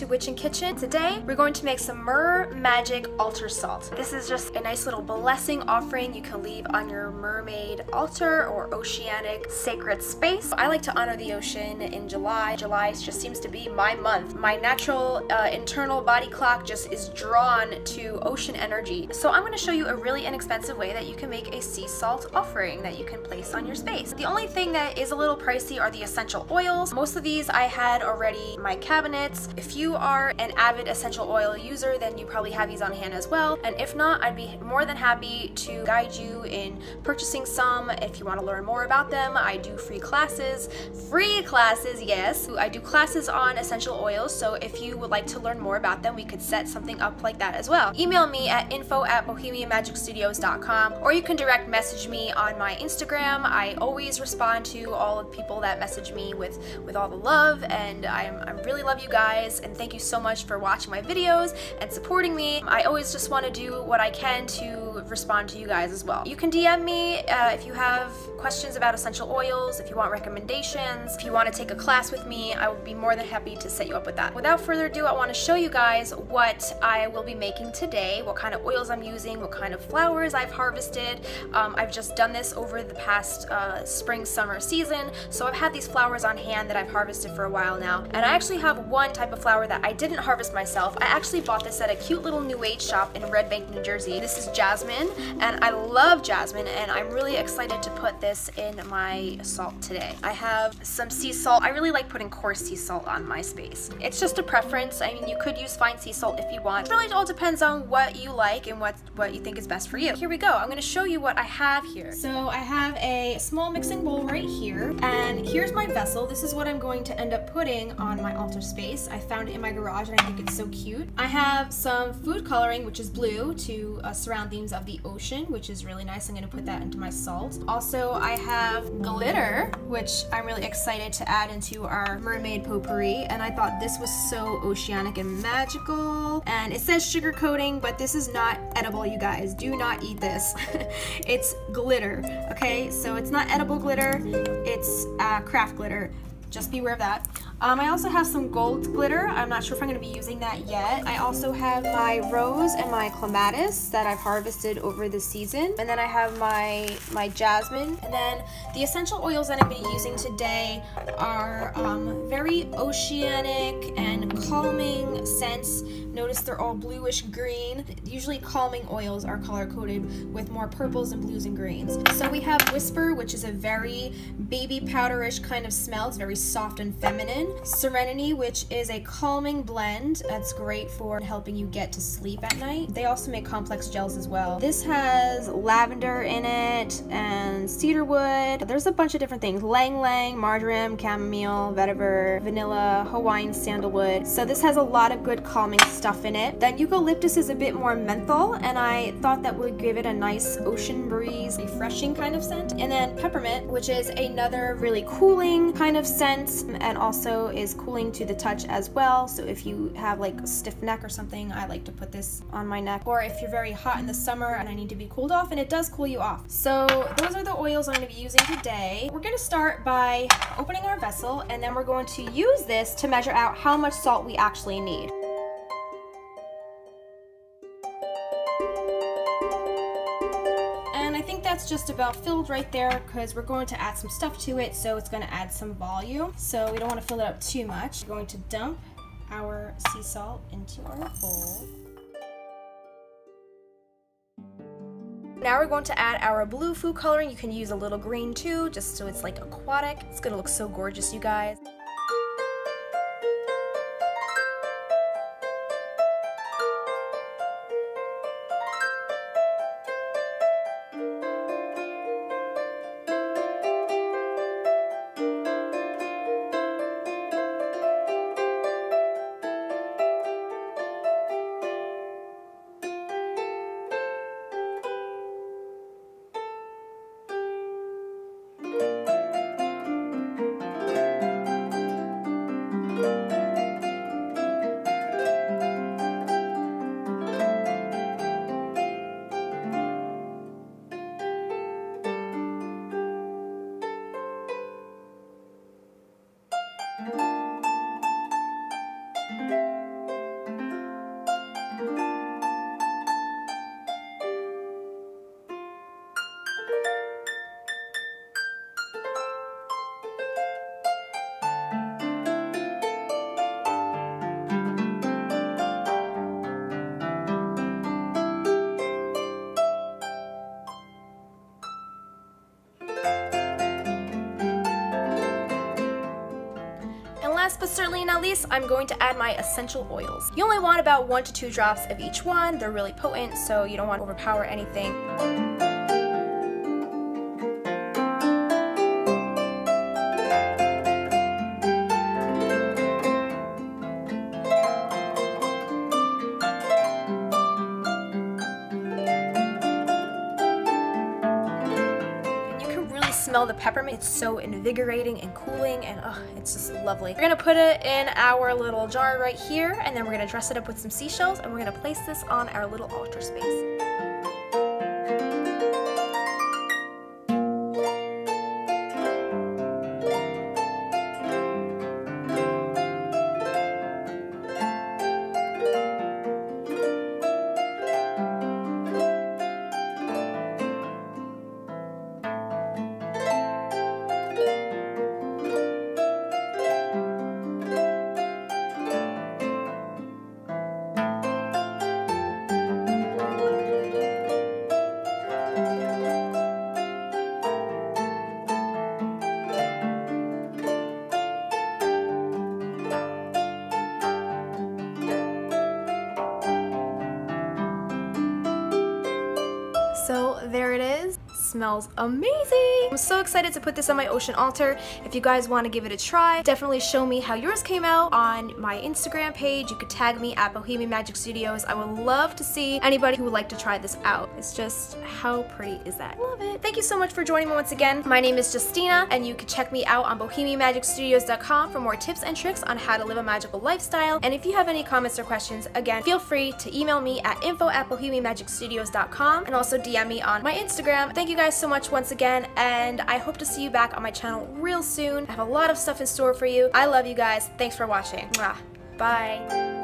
to Witching Kitchen. Today, we're going to make some Mer Magic Altar Salt. This is just a nice little blessing offering you can leave on your mermaid altar or oceanic sacred space. I like to honor the ocean in July. July just seems to be my month. My natural internal body clock just is drawn to ocean energy. So I'm going to show you a really inexpensive way that you can make a sea salt offering that you can place on your space. The only thing that is a little pricey are the essential oils. Most of these I had already in my cabinets. If you are an avid essential oil user, then you probably have these on hand as well. And if not, I'd be more than happy to guide you in purchasing some. If you want to learn more about them, I do free classes, yes. I do classes on essential oils, so if you would like to learn more about them, we could set something up like that as well. Email me at info@bohemianmagicstudios.com, or you can direct message me on my Instagram. I always respond to all of the people that message me with all the love, and I really love you guys, and thank you so much for watching my videos and supporting me. I always just want to do what I can to respond to you guys as well. You can DM me if you have questions about essential oils, if you want recommendations, if you want to take a class with me, I would be more than happy to set you up with that. Without further ado, I want to show you guys what I will be making today, what kind of oils I'm using, what kind of flowers I've harvested. I've just done this over the past spring-summer season, so I've had these flowers on hand that I've harvested for a while now, and I actually have one type of flower that I didn't harvest myself. I actually bought this at a cute little New Age shop in Red Bank, New Jersey. This is jasmine, and I love jasmine, and I'm really excited to put this in my salt today. I have some sea salt. I really like putting coarse sea salt on my space. It's just a preference. I mean, you could use fine sea salt if you want. It really all depends on what you like and what you think is best for you. Here we go. I'm going to show you what I have here. So I have a small mixing bowl right here, and here's my vessel. This is what I'm going to end up putting on my altar space. I found it in my garage and I think it's so cute. I have some food coloring, which is blue, to surround themes of the ocean, which is really nice. I'm going to put that into my salt. Also, I have glitter, which I'm really excited to add into our mermaid potpourri, and I thought this was so oceanic and magical. And it says sugar coating, but this is not edible, you guys. Do not eat this. It's glitter, okay? So it's not edible glitter, it's craft glitter. Just be aware of that. I also have some gold glitter. I'm not sure if I'm going to be using that yet. I also have my rose and my clematis that I've harvested over the season. And then I have my jasmine. And then the essential oils that I'm going to be using today are very oceanic and calming scents. Notice they're all bluish green. Usually calming oils are color coded with more purples and blues and greens. So we have Whisper, which is a very baby powderish kind of smell. It's very soft and feminine. Serenity, which is a calming blend that's great for helping you get to sleep at night. They also make complex gels as well. This has lavender in it and cedarwood. There's a bunch of different things. Ylang Ylang, marjoram, chamomile, vetiver, vanilla, Hawaiian sandalwood. So this has a lot of good calming stuff in it. Then eucalyptus is a bit more menthol, and I thought that would give it a nice ocean breeze, refreshing kind of scent. And then peppermint, which is another really cooling kind of scent, and also is cooling to the touch as well. So if you have like a stiff neck or something, I like to put this on my neck, or if you're very hot in the summer and I need to be cooled off, and it does cool you off. So those are the oils I'm going to be using today. We're going to start by opening our vessel, and then we're going to use this to measure out how much salt we actually need. I think that's just about filled right there, because we're going to add some stuff to it, so it's going to add some volume. So we don't want to fill it up too much. We're going to dump our sea salt into our bowl. Now we're going to add our blue food coloring. You can use a little green too, just so it's like aquatic. It's going to look so gorgeous, you guys. but certainly not least, I'm going to add my essential oils. You only want about 1 to 2 drops of each one. They're really potent, so you don't want to overpower anything. The peppermint, it's so invigorating and cooling, and oh, it's just lovely. We're gonna put it in our little jar right here, and then we're gonna dress it up with some seashells, and we're gonna place this on our little altar space. So there it is. Smells amazing. I'm so excited to put this on my ocean altar. If you guys want to give it a try, definitely show me how yours came out on my Instagram page. You could tag me at Bohemian Magic Studios. I would love to see anybody who would like to try this out. It's just, how pretty is that? I love it. Thank you so much for joining me once again. My name is Justina, and you can check me out on bohemianmagicstudios.com for more tips and tricks on how to live a magical lifestyle. And if you have any comments or questions, again, feel free to email me at info@bohemianmagicstudios.com and also DM me on my Instagram. Thank you guys so much once again, and I hope to see you back on my channel real soon. I have a lot of stuff in store for you. I love you guys. Thanks for watching. Mwah. Bye.